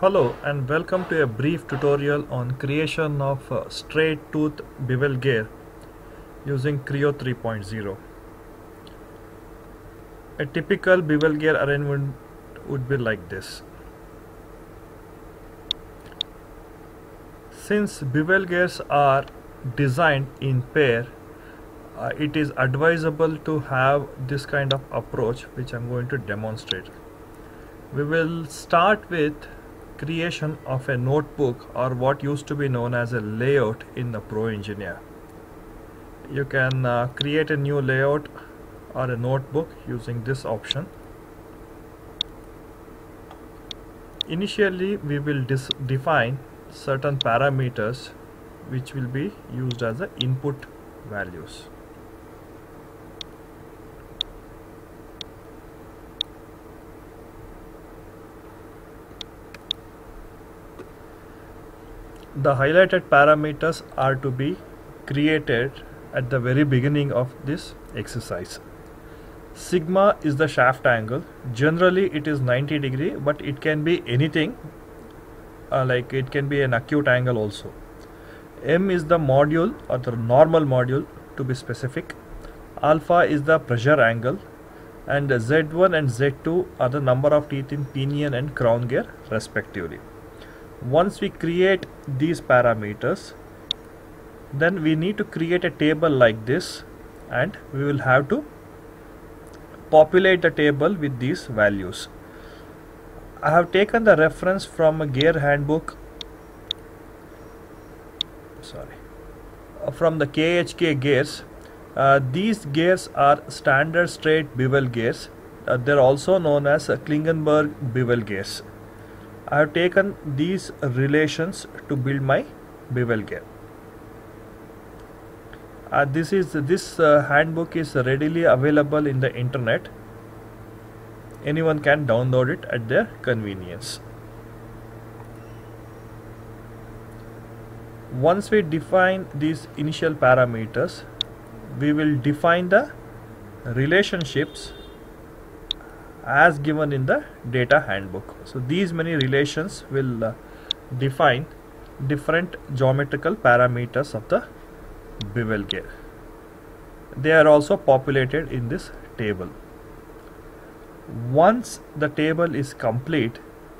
Hello and welcome to a brief tutorial on creation of a straight tooth bevel gear using Creo 3.0. A typical bevel gear arrangement would be like this. Since bevel gears are designed in pair, it is advisable to have this kind of approach which I am going to demonstrate. We will start with creation of a notebook, or what used to be known as a layout in the Pro Engineer. You can create a new layout or a notebook using this option. Initially we will define certain parameters which will be used as the input values. The highlighted parameters are to be created at the very beginning of this exercise. Sigma is the shaft angle. Generally it is 90 degrees, but it can be anything, like it can be an acute angle also. M is the module or the normal module to be specific. Alpha is the pressure angle, and Z1 and Z2 are the number of teeth in pinion and crown gear respectively. Once we create these parameters, then we need to create a table like this, and we will have to populate the table with these values. I have taken the reference from a gear handbook, from the KHK gears. These gears are standard straight bevel gears. They are also known as Klingenberg bevel gears. I have taken these relations to build my bevel gear. This handbook is readily available in the internet. Anyone can download it at their convenience. Once we define these initial parameters, we will define the relationships as given in the data handbook. So these many relations will define different geometrical parameters of the bevel gear. They are also populated in this table. Once the table is complete,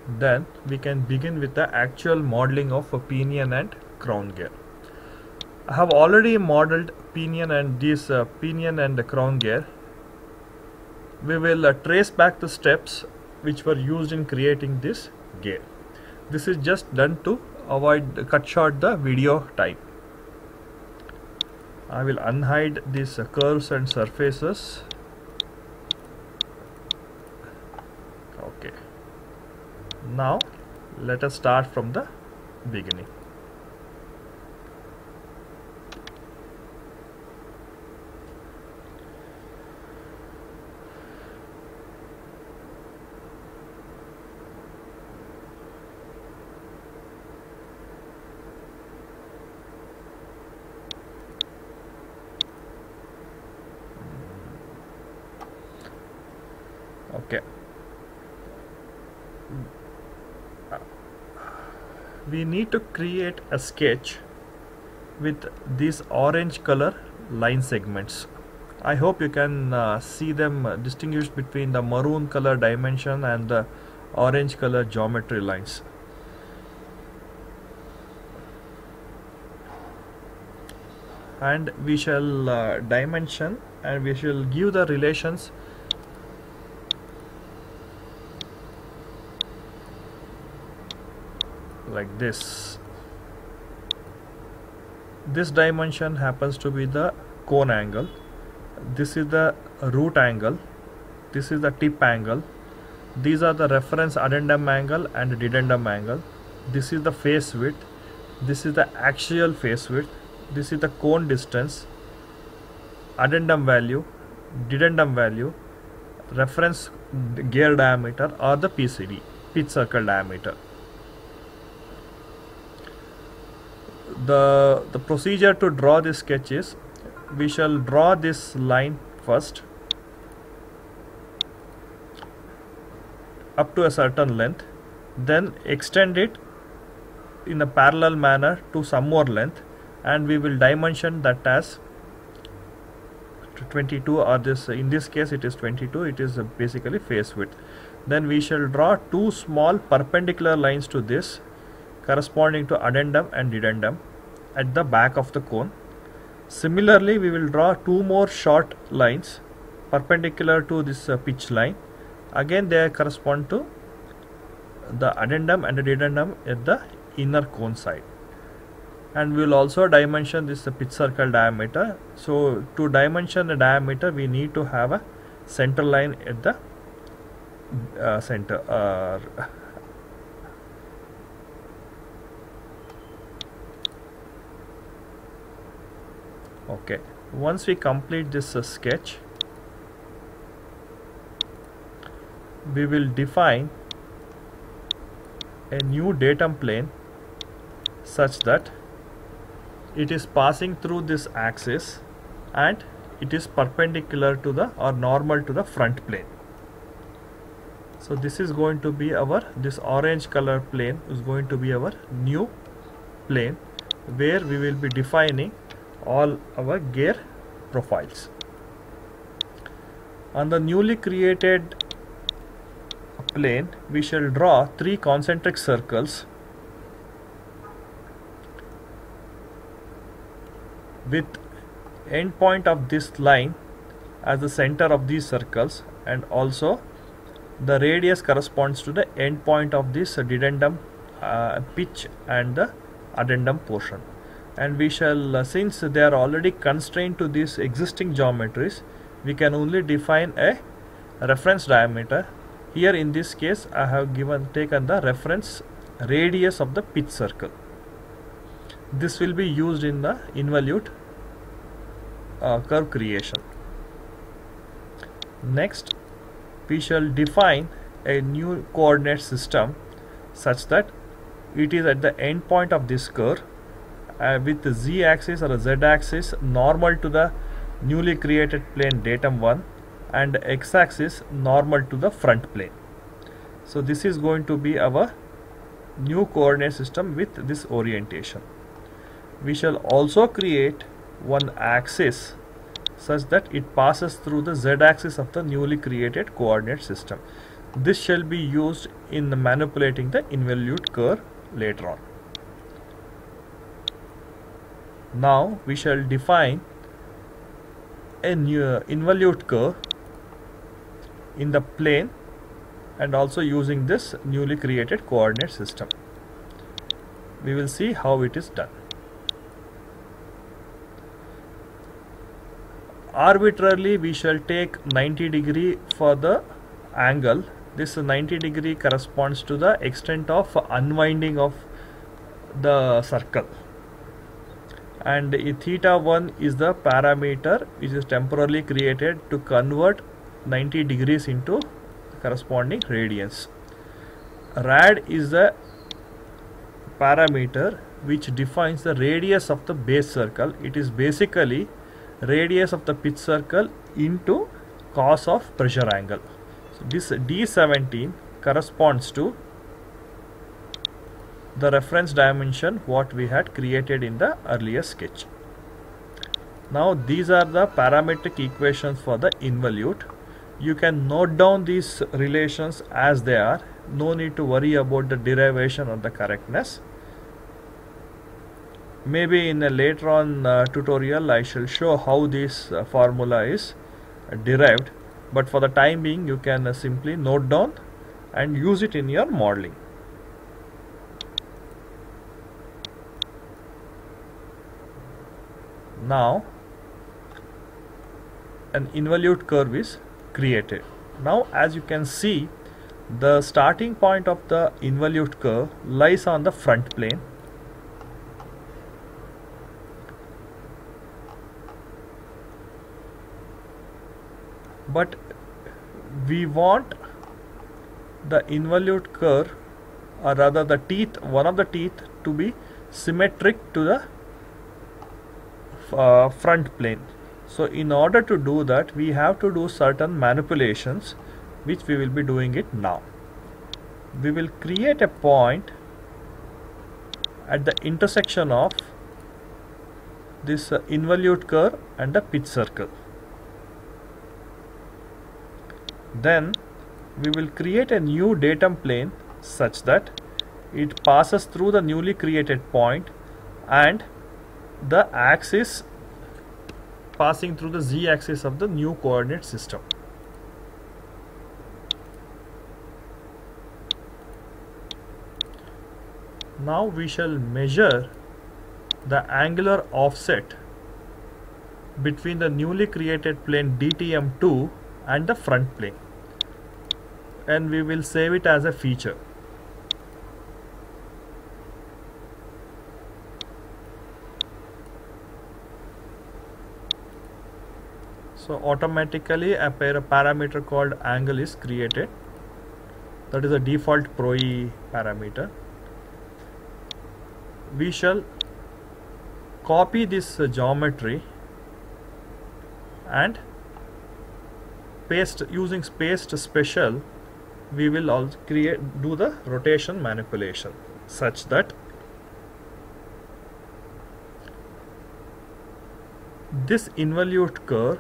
then we can begin with the actual modeling of a pinion and crown gear. I have already modeled pinion and the crown gear. We will trace back the steps which were used in creating this gear. This is just done to cut short the video time. I will unhide these curves and surfaces. Okay. Now let us start from the beginning. Okay, we need to create a sketch with these orange color line segments. I hope you can see them, distinguish between the maroon color dimension and the orange color geometry lines. And we shall dimension, and we shall give the relations like this. This dimension happens to be the cone angle. This is the root angle. This is the tip angle. These are the reference addendum angle and dedendum angle. This is the face width. This is the axial face width. This is the cone distance, addendum value, dedendum value, reference gear diameter, or the PCD, pitch circle diameter. The procedure to draw this sketch is, we shall draw this line first up to a certain length, then extend it in a parallel manner to some more length, and we will dimension that as 22, or this, in this case it is 22, it is basically face width. Then we shall draw two small perpendicular lines to this, corresponding to addendum and dedendum at the back of the cone. Similarly, we will draw two more short lines perpendicular to this pitch line. Again, they correspond to the addendum and the dedendum at the inner cone side. And we will also dimension this pitch circle diameter. So, to dimension the diameter, we need to have a center line at the center. Okay, once we complete this sketch, we will define a new datum plane such that it is passing through this axis and it is perpendicular to the, or normal to the front plane. So this is going to be our, this orange color plane is going to be our new plane where we will be defining all our gear profiles. On the newly created plane, we shall draw three concentric circles with end point of this line as the center of these circles, and also the radius corresponds to the end point of this dedendum pitch and the addendum portion. And we shall, since they are already constrained to these existing geometries, we can only define a reference diameter. Here in this case, I have taken the reference radius of the pitch circle. This will be used in the involute curve creation. Next, we shall define a new coordinate system such that it is at the end point of this curve, with the z axis or a z axis normal to the newly created plane datum 1, and x axis normal to the front plane. So this is going to be our new coordinate system with this orientation. We shall also create one axis such that it passes through the z axis of the newly created coordinate system. This shall be used in manipulating the involute curve later on. Now we shall define a new involute curve in the plane and also using this newly created coordinate system. We will see how it is done. Arbitrarily, we shall take 90 degree for the angle. This 90 degree corresponds to the extent of unwinding of the circle. And theta 1 is the parameter which is temporarily created to convert 90 degrees into corresponding radians. Rad is the parameter which defines the radius of the base circle. It is basically radius of the pitch circle into cos of pressure angle. So this D17 corresponds to the reference dimension what we had created in the earlier sketch. Now these are the parametric equations for the involute. You can note down these relations as they are. No need to worry about the derivation or the correctness. Maybe in a later on tutorial I shall show how this formula is derived, but for the time being you can simply note down and use it in your modeling. Now an involute curve is created. Now as you can see, the starting point of the involute curve lies on the front plane. But we want the involute curve, or rather the teeth, one of the teeth, to be symmetric to the front plane. So in order to do that, we have to do certain manipulations which we will be doing it now. we will create a point at the intersection of this involute curve and the pitch circle. Then we will create a new datum plane such that it passes through the newly created point and the axis passing through the z-axis of the new coordinate system. Now we shall measure the angular offset between the newly created plane DTM2 and the front plane, and we will save it as a feature. So automatically a parameter called angle is created. That is a default Pro E parameter. We shall copy this geometry and paste using paste special. We will also do the rotation manipulation such that this involute curve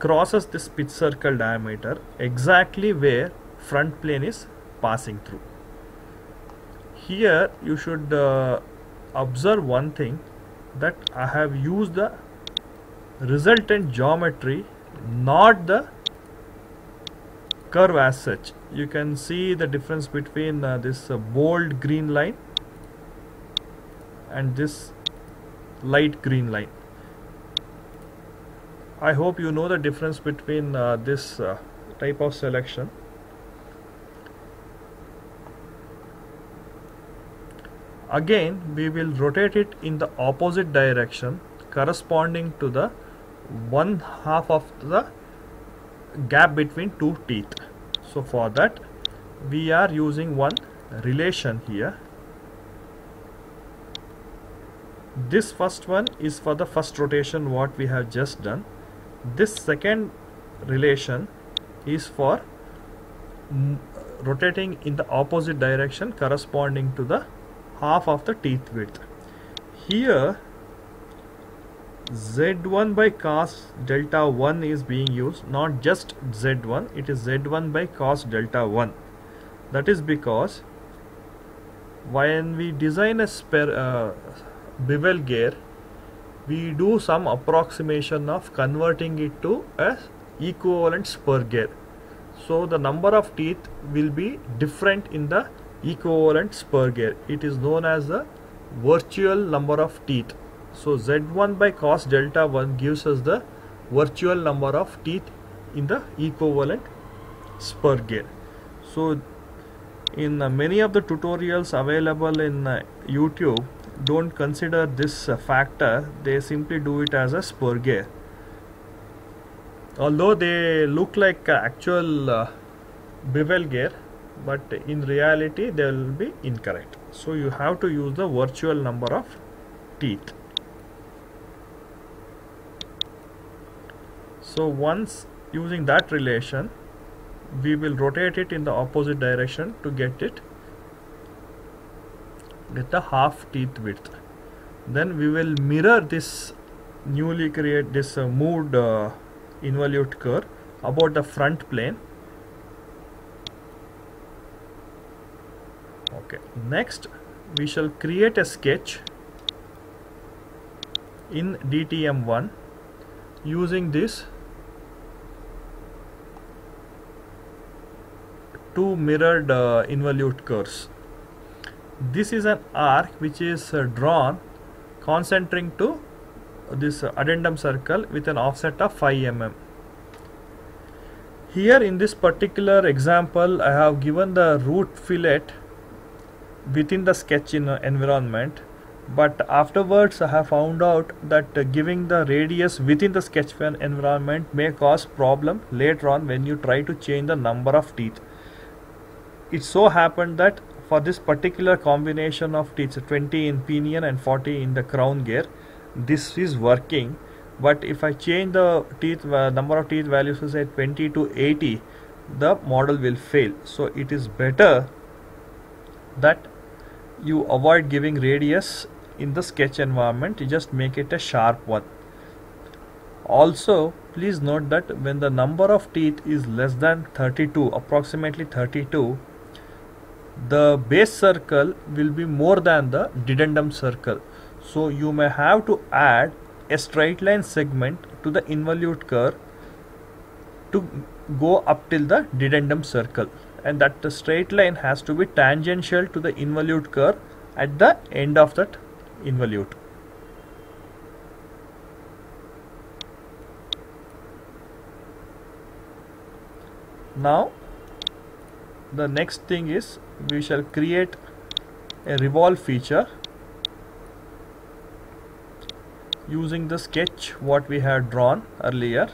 crosses this pitch circle diameter exactly where front plane is passing through. Here you should observe one thing, that I have used the resultant geometry, not the curve as such. You can see the difference between this bold green line and this light green line. I hope you know the difference between this type of selection. Again, we will rotate it in the opposite direction corresponding to the one half of the gap between two teeth. So for that, we are using one relation here. This first one is for the first rotation what we have just done. This second relation is for rotating in the opposite direction corresponding to the half of the teeth width. Here Z1 by cos delta 1 is being used, not just Z1, it is Z1 by cos delta 1. That is because when we design a bevel gear, we do some approximation of converting it to a equivalent spur gear. So the number of teeth will be different in the equivalent spur gear. It is known as the virtual number of teeth. So Z1 by cos delta 1 gives us the virtual number of teeth in the equivalent spur gear. So in many of the tutorials available in YouTube, don't consider this factor. They simply do it as a spur gear. Although they look like actual bevel gear, but in reality they will be incorrect. So you have to use the virtual number of teeth. So once using that relation, we will rotate it in the opposite direction to get it with the half teeth width. Then we will mirror this newly create this moved involute curve about the front plane. Okay, next we shall create a sketch in DTM1 using these two mirrored involute curves. This is an arc which is drawn concentric to this addendum circle with an offset of 5 mm. Here in this particular example, I have given the root fillet within the sketch in environment, but afterwards I have found out that giving the radius within the sketch environment may cause problem later on when you try to change the number of teeth. It so happened that for this particular combination of teeth, 20 in pinion and 40 in the crown gear, this is working. But if I change the teeth number of teeth values to say 20 to 80, the model will fail. So it is better that you avoid giving radius in the sketch environment. You just make it a sharp one. Also, please note that when the number of teeth is less than 32, approximately 32, the base circle will be more than the dedendum circle. So you may have to add a straight line segment to the involute curve to go up till the dedendum circle, and that the straight line has to be tangential to the involute curve at the end of that involute. Now the next thing is we shall create a revolve feature using the sketch what we had drawn earlier.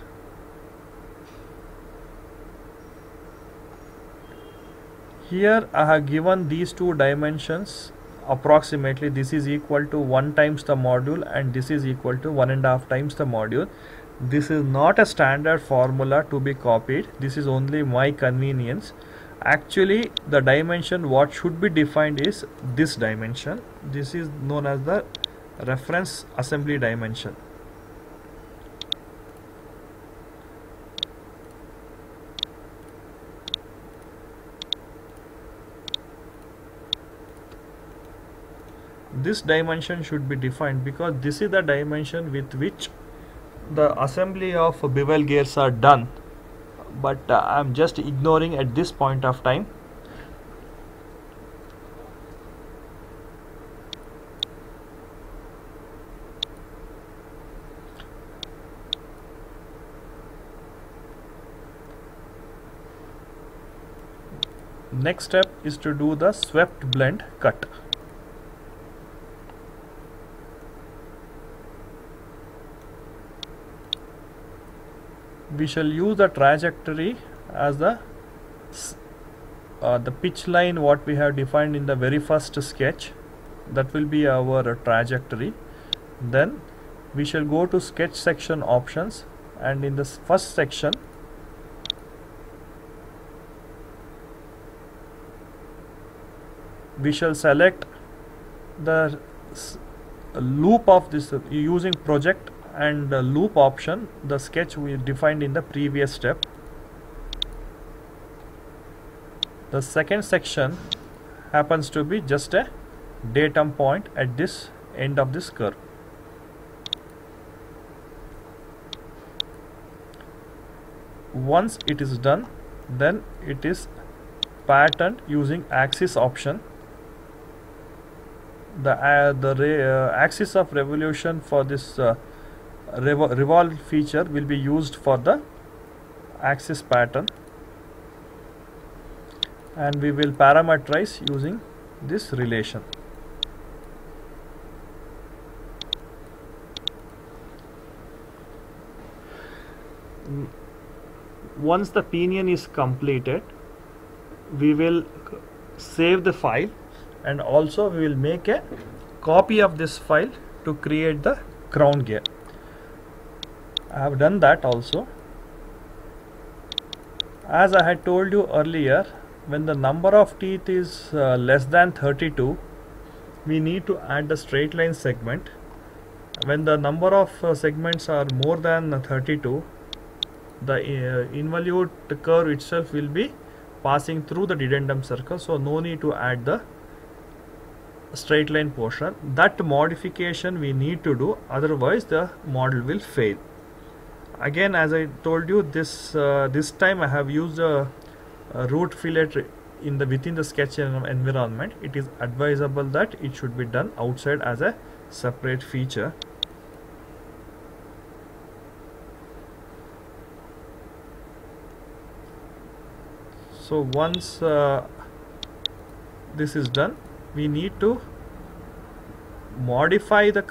Here I have given these two dimensions approximately. This is equal to 1 times the module and this is equal to 1.5 times the module. This is not a standard formula to be copied. This is only my convenience. Actually the dimension what should be defined is this dimension. This is known as the reference assembly dimension. This dimension should be defined because this is the dimension with which the assembly of bevel gears are done, but I am just ignoring at this point of time. Next step is to do the swept blend cut. We shall use the trajectory as the pitch line what we have defined in the very first sketch. That will be our trajectory. Then we shall go to sketch section options, and in this first section we shall select the loop of this using project and the loop option, the sketch we defined in the previous step. The second section happens to be just a datum point at this end of this curve. Once it is done, then it is patterned using axis option. The axis of revolution for this revolve feature will be used for the axis pattern, and we will parameterize using this relation. Once the pinion is completed, we will save the file, and also we will make a copy of this file to create the crown gear. I have done that also. As I had told you earlier, when the number of teeth is less than 32, we need to add the straight line segment. When the number of segments are more than 32, the involute curve itself will be passing through the dedendum circle, so no need to add the straight line portion. That modification we need to do, otherwise the model will fail. Again, as I told you, this time I have used a root fillet in the within the sketch environment. It is advisable that it should be done outside as a separate feature. So once this is done, we need to modify the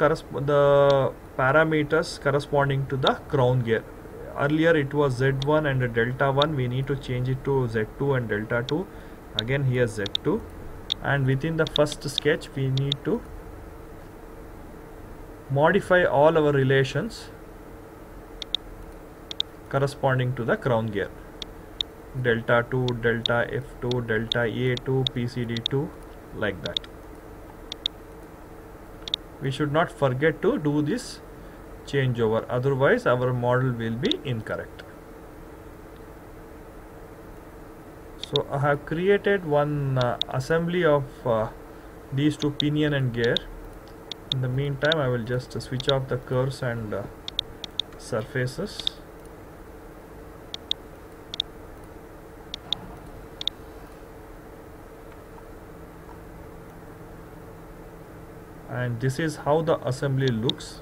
parameters corresponding to the crown gear. Earlier it was Z1 and delta 1. We need to change it to Z2 and delta 2. Again here Z2, and within the first sketch we need to modify all our relations corresponding to the crown gear. delta 2, delta F2, delta EA2, PCD2, like that. We should not forget to do this changeover, otherwise our model will be incorrect. So I have created one assembly of these two pinion and gear. In the meantime, I will just switch off the curves and surfaces. And this is how the assembly looks.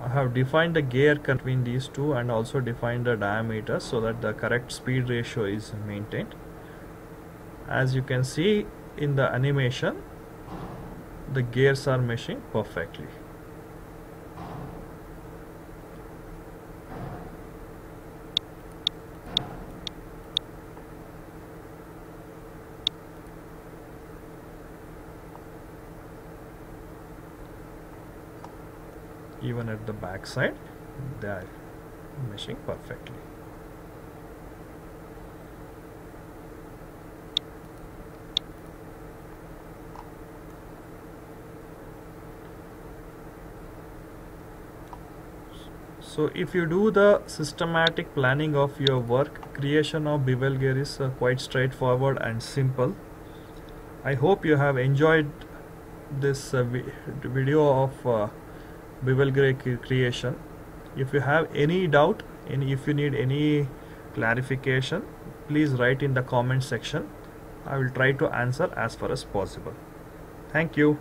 I have defined the gear between these two and also defined the diameter so that the correct speed ratio is maintained. As you can see in the animation, the gears are meshing perfectly. Even at the back side, they are meshing perfectly. So if you do the systematic planning of your work, creation of bevel gear is quite straightforward and simple. I hope you have enjoyed this video of bevel gear creation. If you have any doubt and if you need any clarification, please write in the comment section. I will try to answer as far as possible. Thank you.